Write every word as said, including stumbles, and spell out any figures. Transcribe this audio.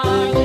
heart.